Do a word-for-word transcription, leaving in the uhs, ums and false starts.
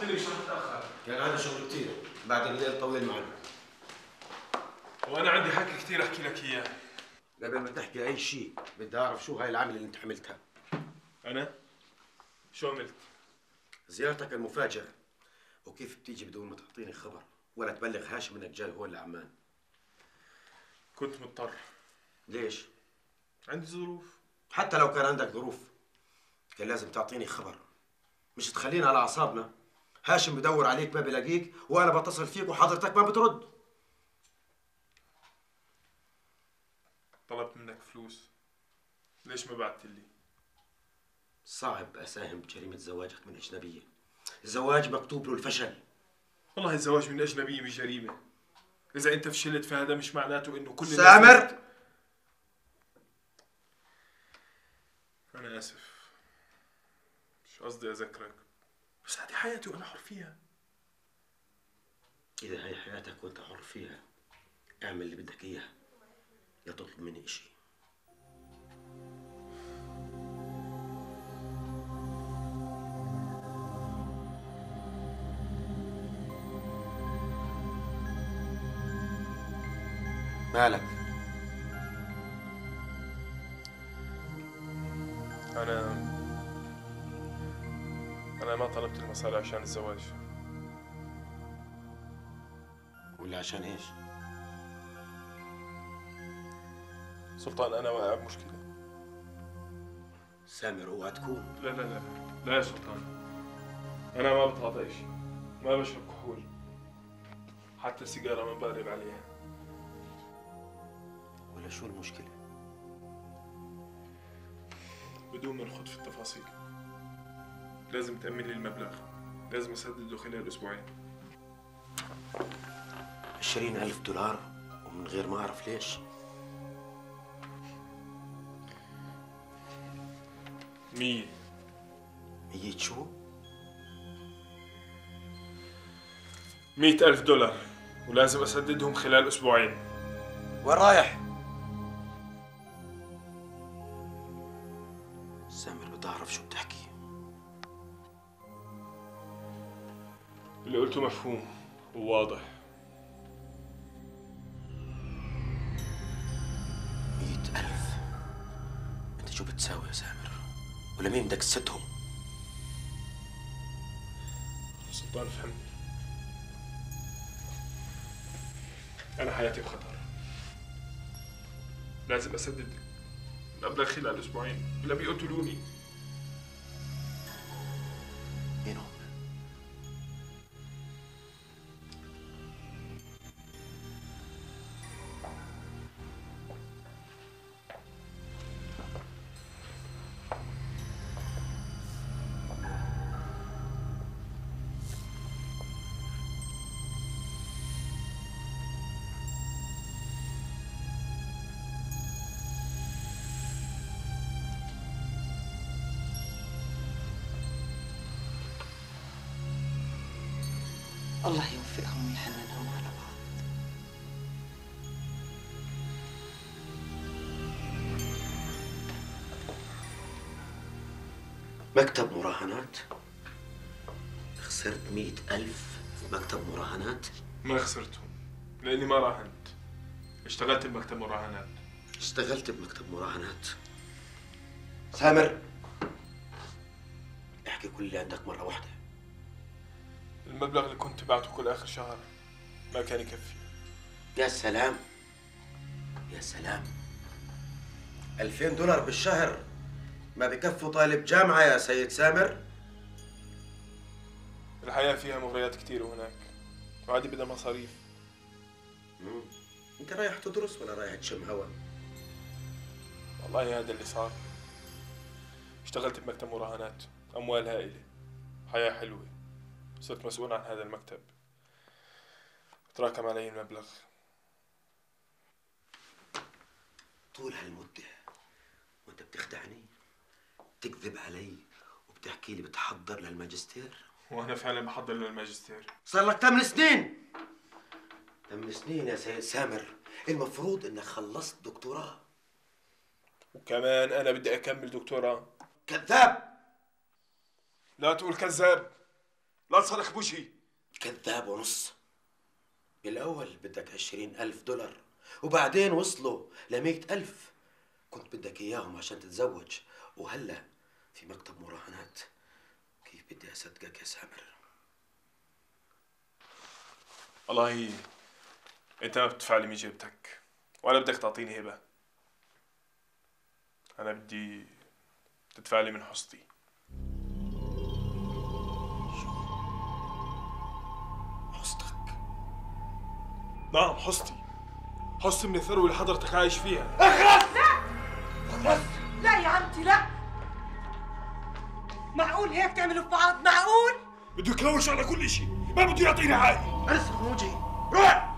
قلت لك مش هتتاخر. كان عندي شغل كتير بعد الليل طويل معنا. وانا عندي حكي كتير احكي لك اياه. قبل ما تحكي اي شيء بدي اعرف شو هاي العمل اللي انت عملتها. انا؟ شو عملت؟ زيارتك المفاجئة وكيف بتيجي بدون ما تعطيني خبر ولا تبلغ هاشم انك جاي هون لعمان. كنت مضطر. ليش؟ عندي ظروف. حتى لو كان عندك ظروف كان لازم تعطيني خبر، مش تخلينا على اعصابنا. هاشم بدور عليك ما بلاقيك، وانا بتصل فيك وحضرتك ما بترد. طلبت منك فلوس، ليش ما بعت لي؟ صعب اساهم بجريمه زواجك من اجنبيه. الزواج مكتوب له الفشل. والله الزواج من اجنبيه مش جريمه. اذا انت فشلت فهذا مش معناته انه كل سامر. أنا آسف، مش قصدي أذكرك، بس هذه حياتي وأنا حر فيها. إذا هي حياتك وأنت حر فيها، اعمل اللي بدك إياه، لا تطلب مني إشي. مالك؟ أنا أنا ما طلبت المصاري عشان الزواج. ولا عشان إيش؟ سلطان أنا واقع بمشكلة. سامر اوعى تكون. لا لا لا لا يا سلطان، أنا ما بتعاطى إشي، ما بشرب كحول، حتى السيجارة ما بقرب عليها. ولا شو المشكلة؟ بدون ما نخوض في التفاصيل، لازم تأمن لي المبلغ، لازم أسدده خلال أسبوعين. عشرين ألف دولار ومن غير ما أعرف ليش؟ مية. مية شو؟ مية ألف دولار ولازم أسددهم خلال أسبوعين. وين رايح؟ سامر بدي أعرف شو بتحكي. اللي قلته مفهوم وواضح. مئة ألف أنت شو بتساوي يا سامر؟ ولمين بدك تسدهم؟ سلطان فهمني، أنا حياتي بخطر، لازم أسدد المبلغ خلال اسبوعين ولا بيقتلوني. مين هم؟ الله يوفقهم ويحننهم على بعض. مكتب مراهنات؟ خسرت مئة ألف في مكتب مراهنات؟ ما خسرتهم لأني ما راهنت، اشتغلت بمكتب مراهنات. اشتغلت بمكتب مراهنات؟ سامر احكي كل اللي عندك مرة واحدة. المبلغ اللي كنت بعته كل آخر شهر ما كان يكفي. يا سلام يا سلام، ألفين دولار بالشهر ما بكفوا طالب جامعة يا سيد سامر. الحياة فيها مغريات كتير هناك، وعادي بدها مصاريف. مم. أنت رايح تدرس ولا رايح تشم هوا؟ والله هذا اللي صار، اشتغلت بمكتب مراهنات، أموال هائلة، حياة حلوة، صرت مسؤول عن هذا المكتب، تراكم علي المبلغ. طول هالمدة وانت بتخدعني، بتكذب علي وبتحكي لي بتحضر للماجستير. وانا فعلا بحضر للماجستير. صار لك ثمان سنين. ثمان سنين يا سيد سامر، المفروض انك خلصت دكتوراه. وكمان انا بدي اكمل دكتوراه. كذاب. لا تقول كذاب، لا تصرخ بوجهي. كذاب ونص. بالاول بدك عشرين الف دولار وبعدين وصلوا لمية الف، كنت بدك اياهم عشان تتزوج، وهلا في مكتب مراهنات. كيف بدي اصدقك يا سامر؟ والله انت ما بتدفع لي من جيبتك ولا بدك تعطيني هبه. انا بدي تدفع لي من حصتي. نعم حصتي، حصتي من الثروة اللي حضرتك عايش فيها. اخلص! لا اخلص! لا يا عمتي لا! معقول هيك تعملوا في بعض؟ معقول؟ بده يكلوش على كل شيء، ما بده يعطيني عادي. ارسل من وجهي، روح!